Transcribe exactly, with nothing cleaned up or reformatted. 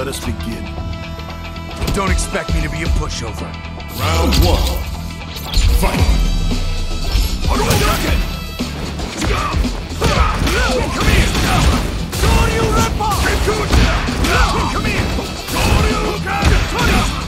Let us begin. Don't expect me to be a pushover. Round one. Fight! Hadoken! Come here! Come here! Come here!